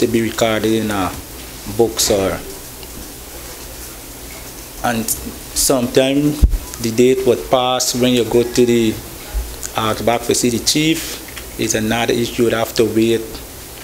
to be recorded in books or, and sometimes the date would pass when you go to the back to see the chief. It's another issue, you'd have to wait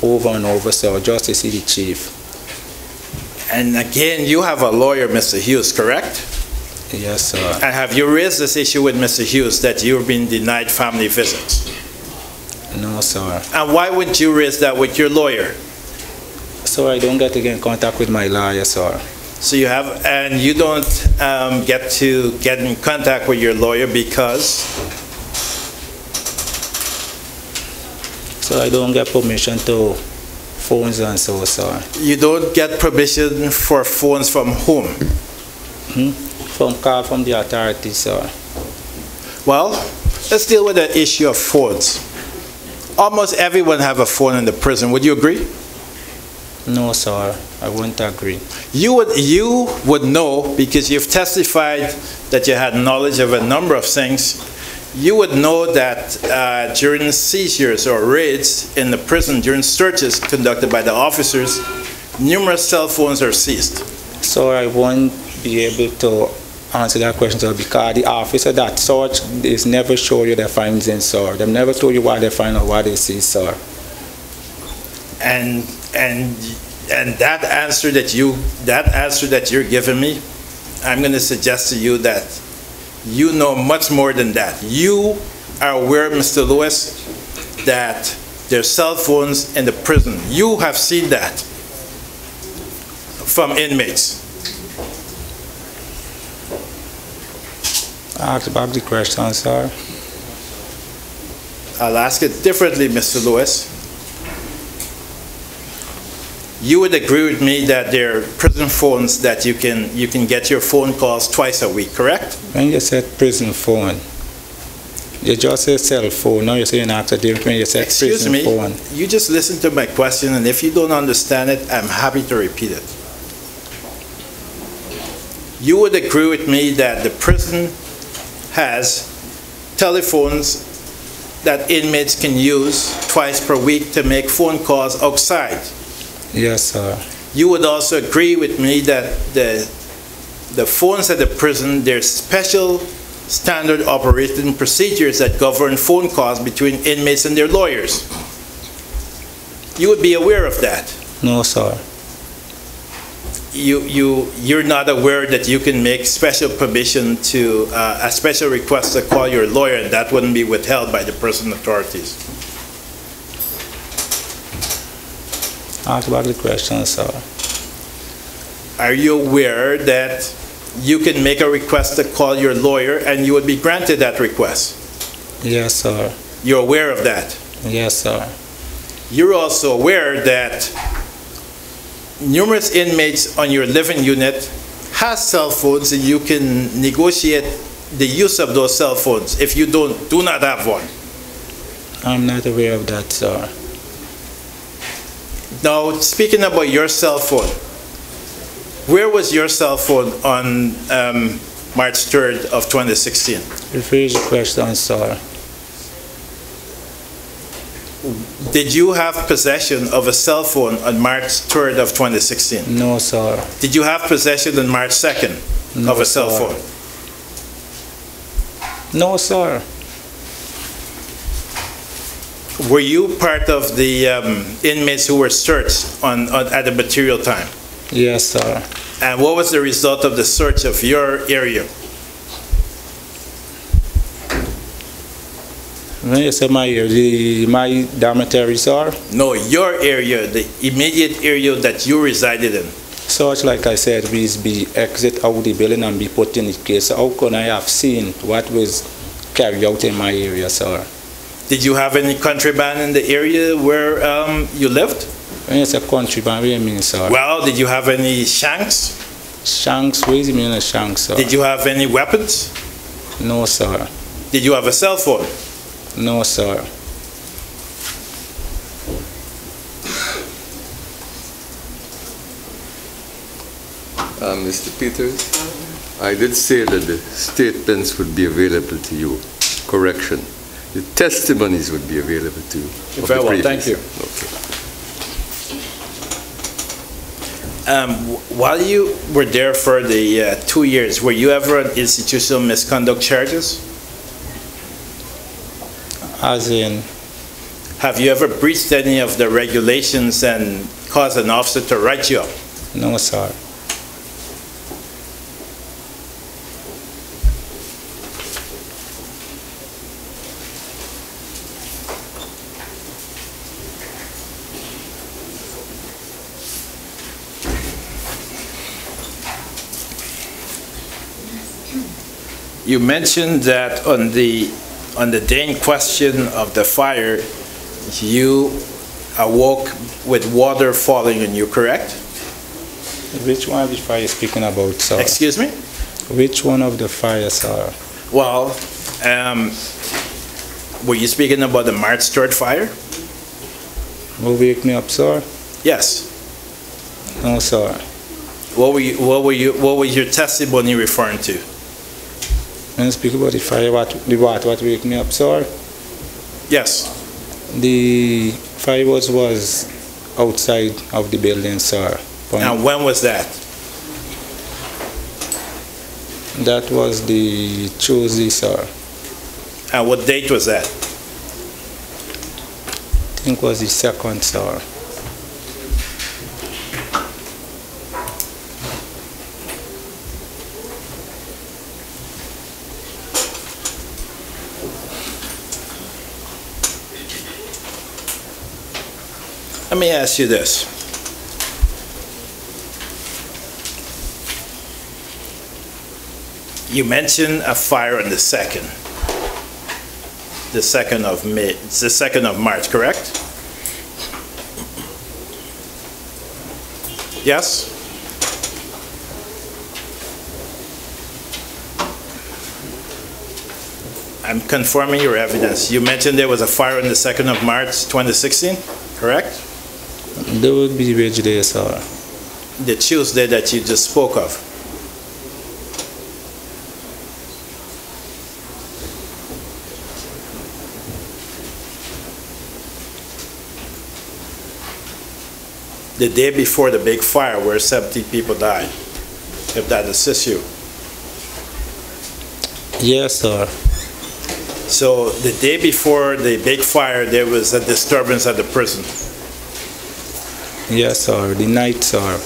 over and over, so just to see the chief. And again, you have a lawyer, Mr. Hughes, correct? Yes, sir. And have you raised this issue with Mr. Hughes that you've been denied family visits? No, sir. And why wouldn't you raise that with your lawyer? So I don't get to get in contact with my lawyer, sir. So you have, and you don't get to get in contact with your lawyer because? So I don't get permission to phones and so, sir. You don't get permission for phones from whom? From the authorities, sir. Well, let's deal with the issue of phones. Almost everyone have a phone in the prison. Would you agree? No, sir. I wouldn't agree. You would know, because you've testified that you had knowledge of a number of things. You would know that during seizures or raids in the prison, during searches conducted by the officers, numerous cell phones are seized. So I won't be able to answer that question, sir, because the officer that search is never show you their findings, sir. They never told you what they find or what they see, sir. And that answer that you're giving me, I'm going to suggest to you that you know much more than that. You are aware, Mr. Lewis, that there's cell phones in the prison. You have seen that from inmates. Ask about the question, sir. I'll ask it differently, Mr. Lewis. You would agree with me that there are prison phones that you can get your phone calls twice a week, correct? When you said prison phone, you just said cell phone. Now you're saying after different when you said prison phone. Excuse me. You just listen to my question, and if you don't understand it, I'm happy to repeat it. You would agree with me that the prison has telephones that inmates can use twice per week to make phone calls outside. Yes, sir. You would also agree with me that the phones at the prison, there's special standard operating procedures that govern phone calls between inmates and their lawyers. You would be aware of that? No, sir. You're not aware that you can make special permission to a special request to call your lawyer, and that wouldn't be withheld by the prison authorities. Ask about the question, sir. Are you aware that you can make a request to call your lawyer and you would be granted that request? Yes, sir. You're aware of that? Yes, sir. You're also aware that numerous inmates on your living unit has cell phones, and you can negotiate the use of those cell phones if you do not have one. I'm not aware of that, sir. Now, speaking about your cell phone, where was your cell phone on March 3rd of 2016? Rephrase the question, sir. Did you have possession of a cell phone on March 3rd of 2016? No, sir. Did you have possession on March 2nd of a cell phone? No, sir. Were you part of the inmates who were searched at the material time? Yes, sir. And what was the result of the search of your area? When you say my area, my dormitory, sir? No, your area, the immediate area that you resided in. Search, like I said, we be exit out the building and be put in the case. How could I have seen what was carried out in my area, sir? Did you have any contraband in the area where you lived? When you say contraband, what do you mean, sir? Well, did you have any shanks? Shanks? What do you mean, shanks, sir? Did you have any weapons? No, sir. Did you have a cell phone? No, sir. Mr. Peters, I did say that the statements would be available to you. Correction. The testimonies would be available to you. Very well, thank you. Okay. While you were there for the 2 years, were you ever on institutional misconduct charges? As in? Have you ever breached any of the regulations and caused an officer to write you up? No, sir. You mentioned that on the day in question of the fire, you awoke with water falling on you, correct? Which one of the fire are you speaking about, sir? Excuse me? Which one of the fires are? Well, were you speaking about the March 3rd fire? Will wake me up, sir? Yes. No, sir. What was your testimony referring to? When I speak about the fire, what wake me up, sir? Yes. The fire was outside of the building, sir. And when was that? That was the Tuesday, sir. And what date was that? I think it was the 2nd, sir. Let me ask you this. You mentioned a fire on the 2nd. The 2nd of May, it's the 2nd of March, correct? Yes? I'm confirming your evidence. You mentioned there was a fire on the 2nd of March, 2016, correct? That would be which day, sir? The Tuesday that you just spoke of. The day before the big fire where 70 people died, if that assists you. Yes, sir. So the day before the big fire, there was a disturbance at the prison. Yes, sir. The night, sir.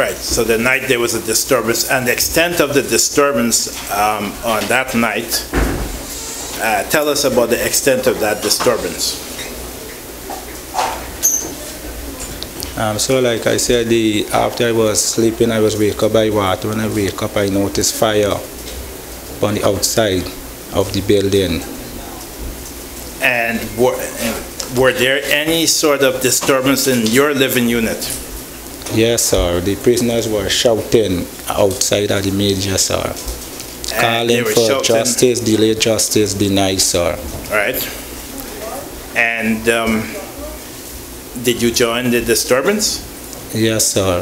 Right. So the night there was a disturbance, and the extent of the disturbance on that night. Tell us about the extent of that disturbance. So, like I said, after I was sleeping, I was wake up by water. When I wake up, I noticed fire on the outside of the building. And were there any sort of disturbance in your living unit? Yes, sir. The prisoners were shouting outside at the media, sir. And calling for shouting. Justice, delayed justice, denied, sir. All right. And did you join the disturbance? Yes, sir.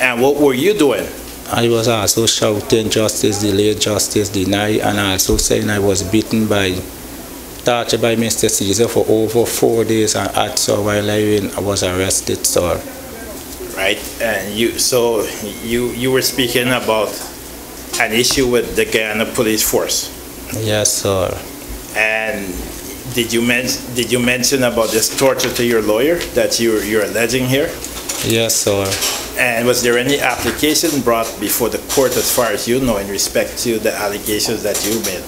And what were you doing? I was also shouting justice, delayed justice, denied, and also saying I was beaten by... Started by Mr. Caesar for over 4 days, and after while I was arrested, sir. Right, and you were speaking about an issue with the Guyana Police Force. Yes, sir. And did you mention about this torture to your lawyer that you're alleging here? Yes, sir. And was there any application brought before the court, as far as you know, in respect to the allegations that you made?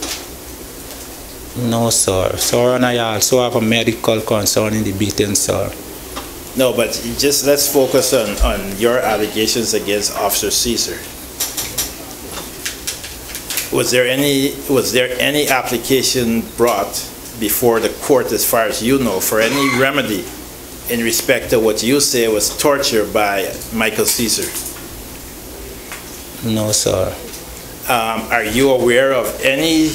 No, sir. Sir, and I also have a medical concern in the beating, sir. No, but just let's focus on your allegations against Officer Caesar. Was there any application brought before the court, as far as you know, for any remedy in respect to what you say was torture by Michael Caesar? No, sir. Are you aware of any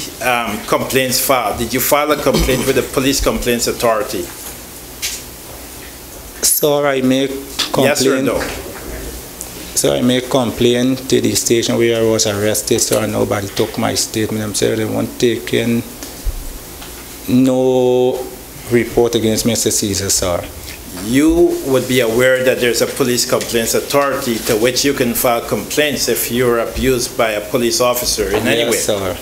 complaints filed? Did you file a complaint with the Police Complaints Authority? Sir, I make complaint. Yes or no? Sir, I make complaint to the station where I was arrested, sir. Nobody took my statement. I'm saying they weren't taking no report against Mr. Caesar, sir. you would be aware that there's a police complaints authority to which you can file complaints if you're abused by a police officer in any way. Sir.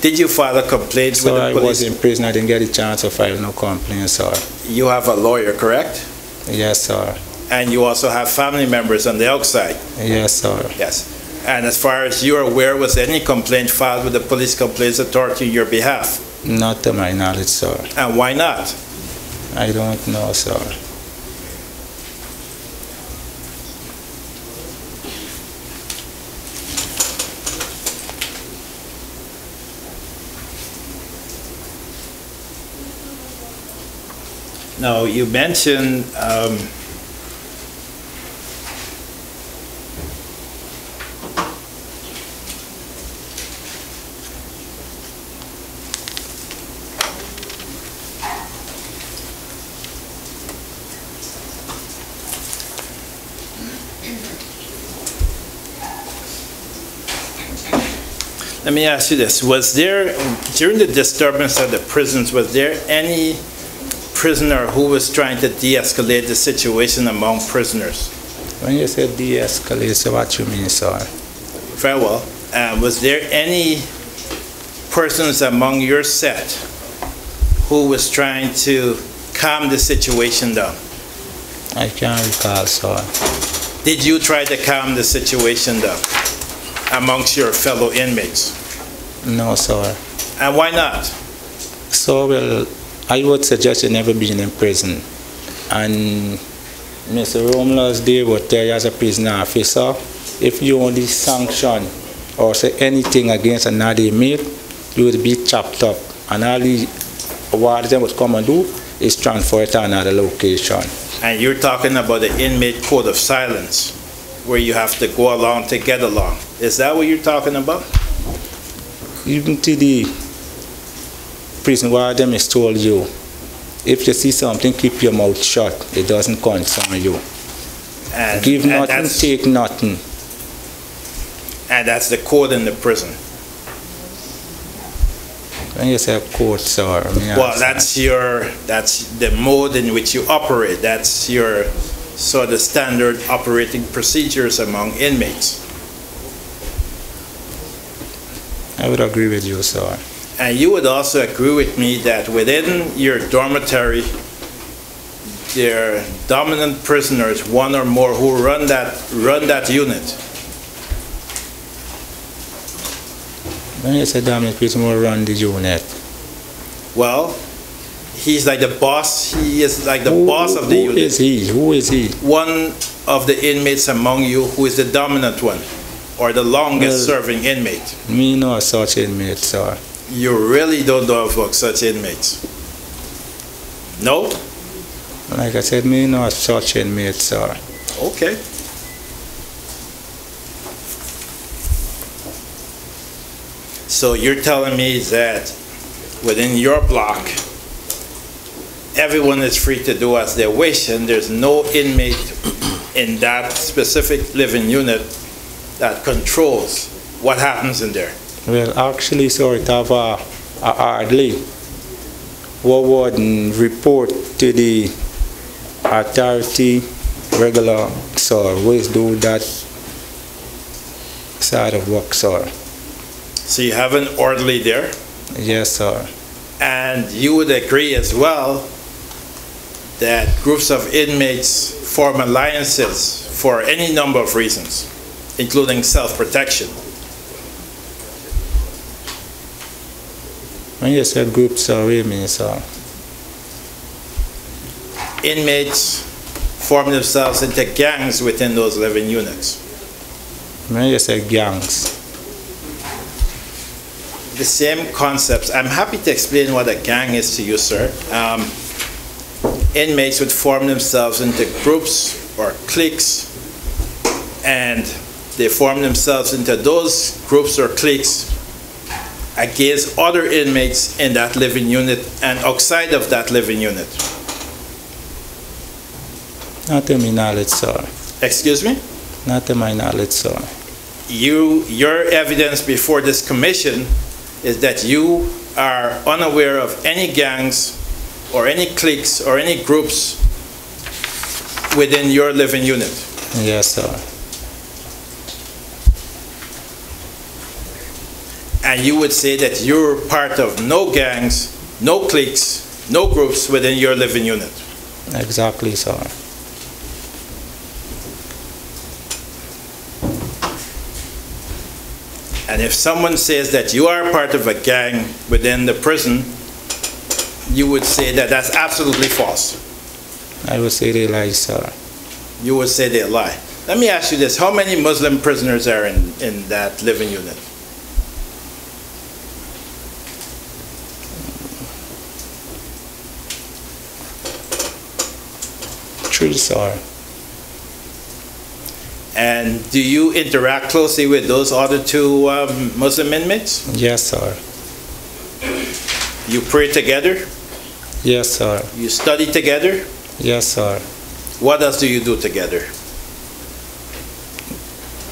Did you file a complaint with the police? I was in prison. I didn't get a chance to file no complaints, sir. You have a lawyer, correct? Yes, sir. And you also have family members on the outside? Yes, sir. Yes. And as far as you're aware, was any complaint filed with the police complaints authority on your behalf? Not to my knowledge, sir. And why not? I don't know, sir. Now, you mentioned let me ask you this, was there, during the disturbance at the prisons, was there any prisoner who was trying to de-escalate the situation among prisoners? When you say de-escalate, so what you mean, sir? Very well. Was there any persons among your set who was trying to calm the situation down? I can't recall, sir. Did you try to calm the situation down amongst your fellow inmates? No, sir. And why not? So, well, I would suggest you never been in prison. And Mr. Romulus, they would tell you as a prisoner officer, if you only sanction or say anything against another inmate, you would be chopped up. And all the warden them would come and do is transfer it to another location. And you're talking about the inmate code of silence, where you have to go along to get along. Is that what you're talking about? Even to the prison warden is told you, if you see something, keep your mouth shut. It doesn't concern you. And, give and nothing, take nothing. And that's the code in the prison. When you say code, sir, well, that's the mode in which you operate. That's your sort of standard operating procedures among inmates. I would agree with you, sir. And you would also agree with me that within your dormitory, there are dominant prisoners, one or more, who run that unit. When you say dominant prisoner who run the unit? Well, he's like the boss. He is like the boss of the unit. Who is he? Who is he? One of the inmates among you who is the dominant one, or the longest serving inmate. Me not such inmate, sir. You really don't know about such inmates? No? Like I said, me not such inmates, sir. Okay. So you're telling me that within your block, everyone is free to do as they wish, and there's no inmate in that specific living unit that controls what happens in there? Well, actually, so it have hardly what would report to the authority regular, so always do that side of work, sir. So you have an orderly there? Yes, sir. And you would agree as well that groups of inmates form alliances for any number of reasons, including self-protection. When you say groups, what do you mean, sir? Inmates form themselves into gangs within those living units. When you say gangs? The same concepts. I'm happy to explain what a gang is to you, sir. Inmates would form themselves into groups or cliques, and they form themselves into those groups or cliques against other inmates in that living unit and outside of that living unit. Not to my knowledge, sir. Excuse me? Not to my knowledge, sir. Your evidence before this commission is that you are unaware of any gangs or any cliques or any groups within your living unit? Yes, sir. And you would say that you're part of no gangs, no cliques, no groups within your living unit? Exactly, sir. And if someone says that you are part of a gang within the prison, you would say that that's absolutely false? I would say they lie, sir. You would say they lie. Let me ask you this. How many Muslim prisoners are in that living unit? Three, sir. And do you interact closely with those other two Muslim inmates? Yes, sir. You pray together? Yes, sir. You study together? Yes, sir. What else do you do together?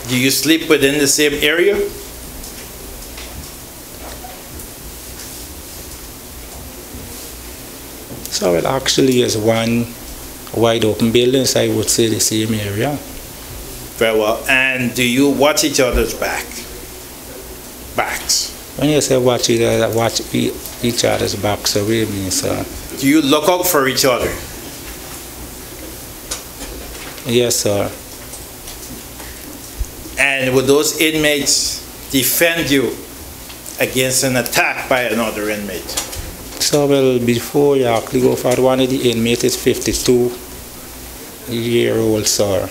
Do you sleep within the same area? So it actually is one wide open building, so I would say the same area. Very well. And do you watch each other's backs? When you say watch each other, watch each other's backs, so we mean, sir. Do you look out for each other? Yes, sir. And would those inmates defend you against an attack by another inmate? So, well, before you actually go for one of the inmates is 52-year-old, sir.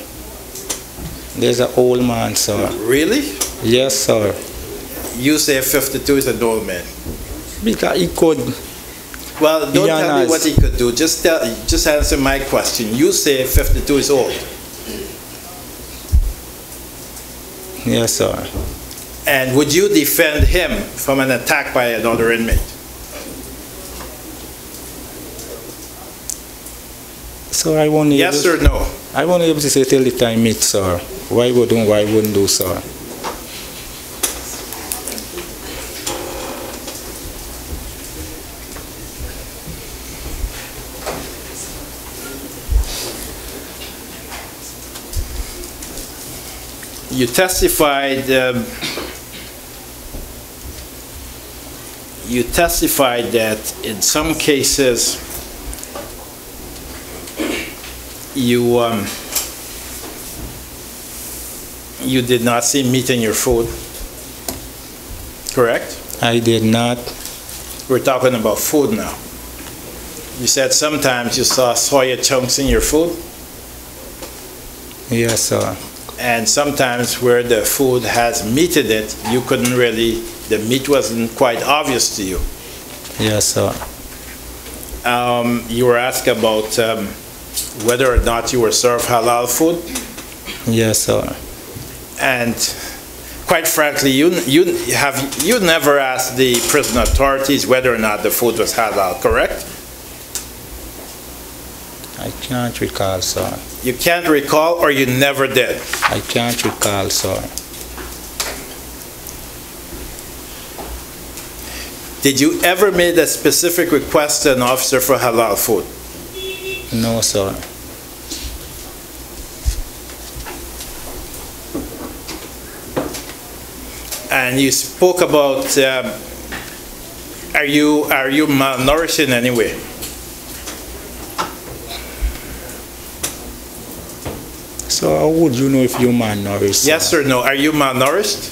There's an old man, sir. Really? Yes, sir. You say 52 is an old man. Because he could. Well, don't tell me what he could do. Just answer my question. You say 52 is old. Yes, sir. And would you defend him from an attack by another inmate? So I won't. Yes or no? I won't be able to say till the time it's, sir. Why wouldn't do, sir? You testified. You testified that in some cases you you did not see meat in your food, correct? I did not. We're talking about food now. You said sometimes you saw soya chunks in your food? Yes, sir. And sometimes where the food has meat in it, you couldn't really, the meat wasn't quite obvious to you? Yes, sir. You were asked about whether or not you were served halal food? Yes, sir. And quite frankly, you never asked the prison authorities whether or not the food was halal, correct? I can't recall, sir. You can't recall, or you never did? I can't recall, sir. Did you ever make a specific request to an officer for halal food? No, sir. And you spoke about are you malnourished in any way? So how would you know if you're malnourished, sir? Yes or no? Are you malnourished?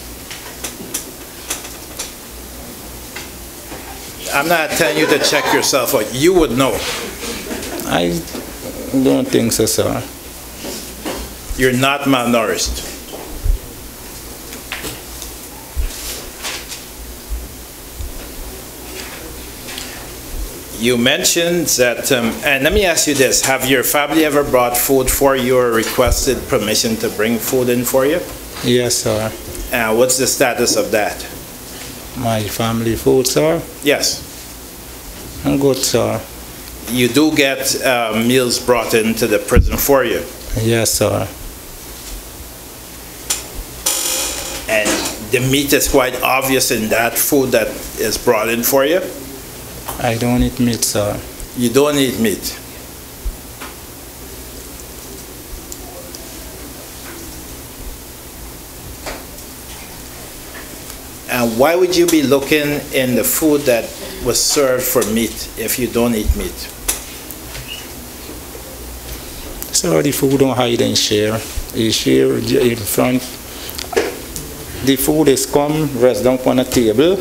I'm not telling you to check yourself out. You would know. I don't think so, sir. You're not malnourished. You mentioned that, and let me ask you this, have your family ever brought food for you or requested permission to bring food in for you? Yes, sir. And what's the status of that? My family food, sir? Yes. I'm good, sir. You do get meals brought into the prison for you? Yes, sir. And the meat is quite obvious in that food that is brought in for you? I don't eat meat, sir. You don't eat meat? And why would you be looking in the food that was served for meat if you don't eat meat? So the food don't hide and share. You share in front. The food is come, rest down on a table.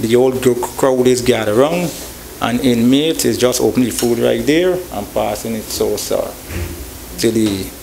The old crowd is gathered around. An inmate is just opening the food right there and passing it so, sir, to the